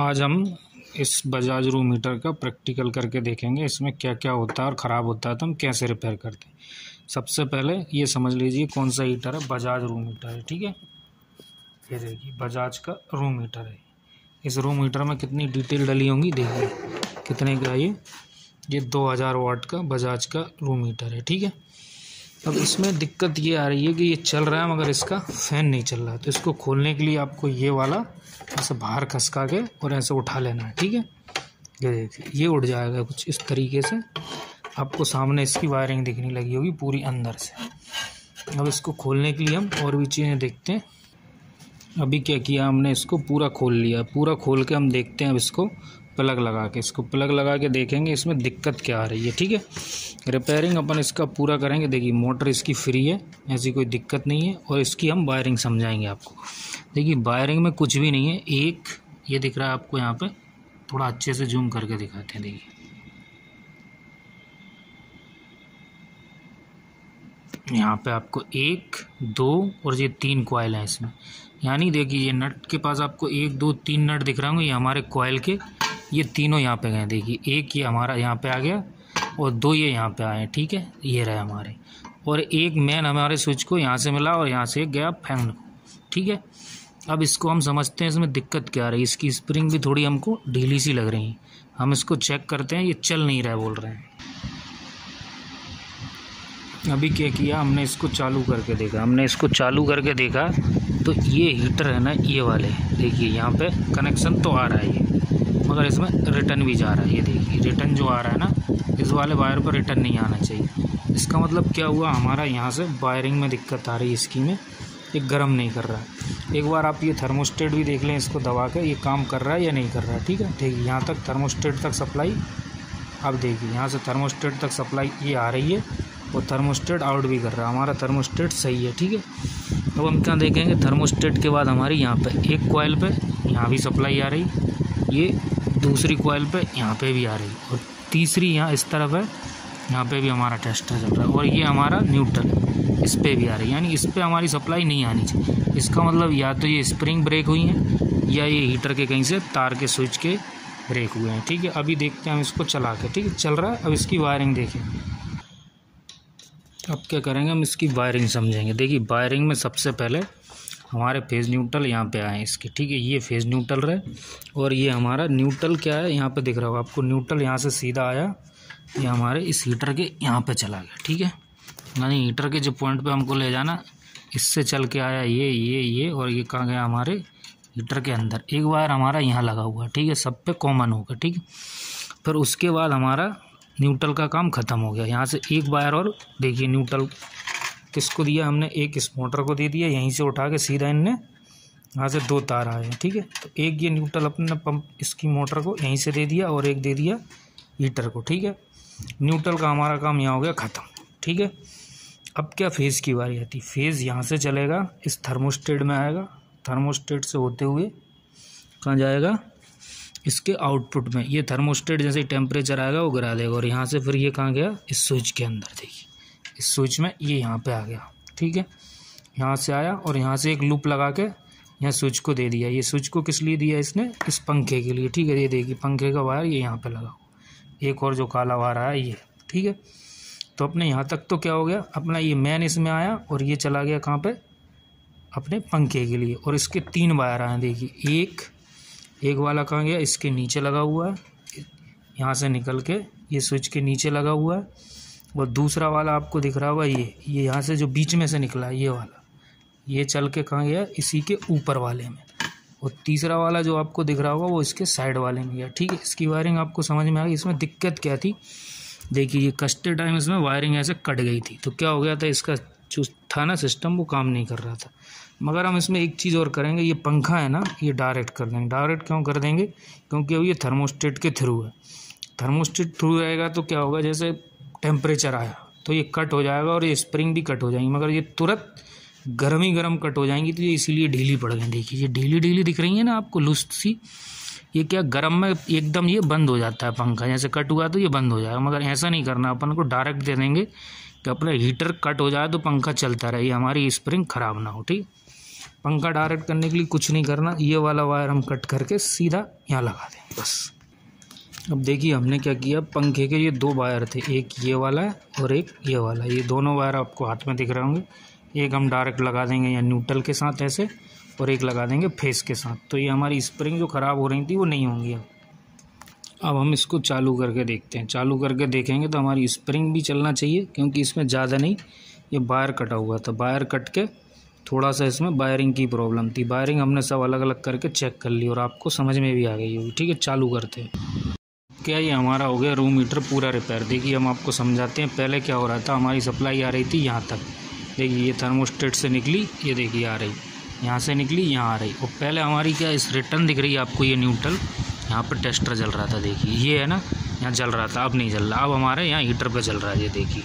आज हम इस बजाज रूम हीटर का प्रैक्टिकल करके देखेंगे, इसमें क्या क्या होता है और ख़राब होता है तो हम कैसे रिपेयर करते हैं। सबसे पहले ये समझ लीजिए कौन सा हीटर है, बजाज रूम हीटर है, ठीक है। ये देखिए बजाज का रूम हीटर है। इस रूम हीटर में कितनी डिटेल डली होंगी, देखिए कितने का ये 2000 वाट का बजाज का रूम हीटर है, ठीक है। अब इसमें दिक्कत ये आ रही है कि ये चल रहा है मगर इसका फ़ैन नहीं चल रहा है। तो इसको खोलने के लिए आपको ये वाला ऐसे बाहर खसका के और ऐसे उठा लेना है, ठीक है। ये देखिए ये उठ जाएगा कुछ इस तरीके से, आपको सामने इसकी वायरिंग दिखने लगी होगी पूरी अंदर से। अब इसको खोलने के लिए हम और भी चीज़ें देखते हैं। अभी क्या किया हमने, इसको पूरा खोल लिया, पूरा खोल के हम देखते हैं। अब इसको प्लग लगा के देखेंगे इसमें दिक्कत क्या आ रही है, ठीक है। रिपेयरिंग अपन इसका पूरा करेंगे। देखिए मोटर इसकी फ्री है, ऐसी कोई दिक्कत नहीं है। और इसकी हम वायरिंग समझाएंगे आपको। देखिए वायरिंग में कुछ भी नहीं है। एक ये दिख रहा है आपको, यहाँ पे थोड़ा अच्छे से जूम करके दिखाते हैं। देखिए यहाँ पे आपको 1, 2 और ये 3 कॉयल हैं इसमें। यानी देखिए ये नट के पास आपको 1, 2, 3 नट दिख रहे होंगे। ये हमारे कॉयल के ये तीनों यहाँ पे गए। देखिए एक ये हमारा यहाँ पे आ गया और 2 ये यहाँ पे आए, ठीक है। ये रहे हमारे, और एक मेन हमारे स्विच को यहाँ से मिला और यहाँ से गया फैन को, ठीक है। अब इसको हम समझते हैं इसमें दिक्कत क्या आ रही है। इसकी स्प्रिंग भी थोड़ी हमको ढीली सी लग रही है। हम इसको चेक करते हैं, ये चल नहीं रहा है बोल रहे हैं। अभी क्या किया हमने, इसको चालू करके देखा। तो ये हीटर है ना, ये वाले देखिए यहाँ पे कनेक्शन तो आ रहा है ये, मगर इसमें रिटर्न भी जा रहा है। ये देखिए रिटर्न जो आ रहा है ना, इस वाले वायर पर रिटर्न नहीं आना चाहिए। इसका मतलब क्या हुआ, हमारा यहाँ से वायरिंग में दिक्कत आ रही है इसकी में, ये गर्म नहीं कर रहा है। एक बार आप ये थर्मोस्टेट भी देख लें, इसको दबा के ये काम कर रहा है या नहीं कर रहा है, ठीक है। देखिए यहाँ तक थर्मोस्टेट तक सप्लाई, आप देखिए यहाँ से थर्मोस्टेट तक सप्लाई ये आ रही है और थर्मोस्टेट आउट भी कर रहा है। हमारा थर्मोस्टेट सही है, ठीक है। अब हम क्या देखेंगे, थर्मोस्टेट के बाद हमारी यहाँ पे एक कॉयल पे यहाँ भी सप्लाई आ रही, ये दूसरी कॉयल पे यहाँ पे भी आ रही, और तीसरी यहाँ इस तरफ है, यहाँ पे भी हमारा टेस्टर चल रहा है, और ये हमारा न्यूट्रल इस पे भी आ रही। यानी इस पे हमारी सप्लाई नहीं आनी चाहिए। इसका मतलब या तो ये स्प्रिंग ब्रेक हुई है या ये हीटर के कहीं से तार के स्विच के ब्रेक हुए हैं, ठीक है। अभी देखते हैं हम इसको चला के, ठीक है चल रहा है। अब इसकी वायरिंग देखें। अब क्या करेंगे हम, इसकी वायरिंग समझेंगे। देखिए वायरिंग में सबसे पहले हमारे फेज़ न्यूट्रल यहाँ पे आए इसके, ठीक है। ये फेज़ न्यूट्रल रहे, और ये हमारा न्यूट्रल क्या है यहाँ पे दिख रहा होगा आपको, न्यूट्रल यहाँ से सीधा आया, ये हमारे इस हीटर के यहाँ पे चला गया, ठीक है। यानी हीटर के जो पॉइंट पर हमको ले जाना, इससे चल के आया ये और ये कहाँ गया हमारे हीटर के अंदर। एक वायर हमारा यहाँ लगा हुआ, ठीक है, सब पे कॉमन होगा, ठीक है। फिर उसके बाद हमारा न्यूट्रल का काम ख़त्म हो गया। यहाँ से एक वायर और, देखिए न्यूट्रल किसको दिया हमने, एक इस मोटर को दे दिया, यहीं से उठा के सीधा इनने यहाँ से 2 तार आए हैं, ठीक है। तो एक ये न्यूट्रल अपने पंप इसकी मोटर को यहीं से दे दिया और एक दे दिया हीटर को, ठीक है। न्यूट्रल का हमारा काम यहाँ हो गया ख़त्म, ठीक है। अब क्या फेज़ की बारी आती, फेज़ यहाँ से चलेगा, इस थर्मोस्टेट में आएगा, थर्मोस्टेट से होते हुए कहाँ जाएगा, इसके आउटपुट में। ये थर्मोस्टेट जैसे टेम्परेचर आएगा वो गिरा देगा, और यहाँ से फिर ये कहाँ गया, इस स्विच के अंदर। देखिए इस स्विच में ये यहाँ पे आ गया, ठीक है। यहाँ से आया और यहाँ से एक लूप लगा के यहाँ स्विच को दे दिया। ये स्विच को किस लिए दिया इसने, इस पंखे के लिए, ठीक है। ये देखिए पंखे का वायर ये यहाँ पर लगा, एक और जो काला वायर आया ये, ठीक है। तो अपने यहाँ तक तो क्या हो गया, अपना ये मैन इसमें आया और ये चला गया कहाँ पर, अपने पंखे के लिए। और इसके 3 वायर आए, देखिए एक वाला कहाँ गया, इसके नीचे लगा हुआ है, यहाँ से निकल के ये स्विच के नीचे लगा हुआ है, और दूसरा वाला आपको दिख रहा होगा ये यहाँ से जो बीच में से निकला है, ये वाला ये चल के कहाँ गया, इसी के ऊपर वाले में। और तीसरा वाला जो आपको दिख रहा होगा वो इसके साइड वाले में गया, ठीक है। इसकी वायरिंग आपको समझ में आ गई। इसमें दिक्कत क्या थी, देखिए ये कसते टाइम इसमें वायरिंग ऐसे कट गई थी, तो क्या हो गया था, इसका जो था ना सिस्टम वो काम नहीं कर रहा था। मगर हम इसमें एक चीज़ और करेंगे, ये पंखा है ना ये डायरेक्ट कर देंगे। डायरेक्ट क्यों कर देंगे, क्योंकि अब ये थर्मोस्टेट के थ्रू है। थर्मोस्टेट थ्रू रहेगा तो क्या होगा, जैसे टेम्परेचर आया तो ये कट हो जाएगा और ये स्प्रिंग भी कट हो जाएगी, मगर ये तुरंत गर्मी गर्म कट हो जाएंगी, तो ये इसीलिए ढीली पड़ गई। देखिए ये ढीली दिख रही है ना आपको लुस्त सी, ये क्या गर्म में एकदम ये बंद हो जाता है पंखा, जैसे कट हुआ तो ये बंद हो जाएगा। मगर ऐसा नहीं करना, अपन को डायरेक्ट दे देंगे कि अपना हीटर कट हो जाए तो पंखा चलता रहे, हमारी स्प्रिंग ख़राब ना हो, ठीक। पंखा डायरेक्ट करने के लिए कुछ नहीं करना, ये वाला वायर हम कट करके सीधा यहाँ लगा दें बस। अब देखिए हमने क्या किया, पंखे के ये दो वायर थे, एक ये वाला है और एक ये वाला, ये दोनों वायर आपको हाथ में दिख रहे होंगे। एक हम डायरेक्ट लगा देंगे या न्यूट्रल के साथ ऐसे, और एक लगा देंगे फेस के साथ, तो ये हमारी स्प्रिंग जो ख़राब हो रही थी वो नहीं होंगी। अब हम इसको चालू करके देखते हैं, चालू करके देखेंगे तो हमारी स्प्रिंग भी चलना चाहिए, क्योंकि इसमें ज़्यादा नहीं, ये वायर कटा हुआ था, वायर कट के थोड़ा सा इसमें वायरिंग की प्रॉब्लम थी। वायरिंग हमने सब अलग अलग करके चेक कर ली और आपको समझ में भी आ गई होगी। ठीक है, चालू करते हैं। क्या ये हमारा हो गया रूम हीटर पूरा रिपेयर। देखिए हम आपको समझाते हैं पहले क्या हो रहा था। हमारी सप्लाई आ रही थी यहाँ तक, देखिए ये थर्मोस्टेट से निकली, ये देखिए आ रही, यहाँ से निकली यहाँ आ रही, और पहले हमारी क्या इस रिटर्न दिख रही है आपको, ये न्यूट्रल यहाँ पर टेस्टर जल रहा था, देखिए ये है ना यहाँ जल रहा था, अब नहीं जल रहा, अब हमारे यहाँ हीटर पर जल रहा है। ये देखिए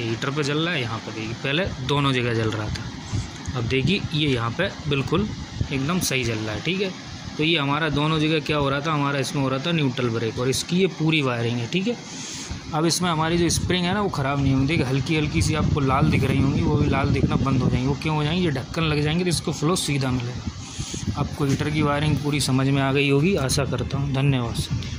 ये हीटर पर जल रहा है यहाँ पर, देखिए पहले दोनों जगह जल रहा था, अब देखिए ये यहाँ पर बिल्कुल एकदम सही जल रहा है। ठीक है, तो ये हमारा दोनों जगह क्या हो रहा था, हमारा इसमें हो रहा था न्यूट्रल ब्रेक, और इसकी ये पूरी वायरिंग है। ठीक है, अब इसमें हमारी जो स्प्रिंग है ना वो ख़राब नहीं होगी। देखिए हल्की हल्की सी आपको लाल दिख रही होंगी, वो भी लाल दिखना बंद हो जाएंगी। वो क्यों हो जाएंगी, ये ढक्कन लग जाएंगे तो इसको फ्लो सीधा मिलेगा। आपको हीटर की वायरिंग पूरी समझ में आ गई होगी, आशा करता हूँ। धन्यवाद।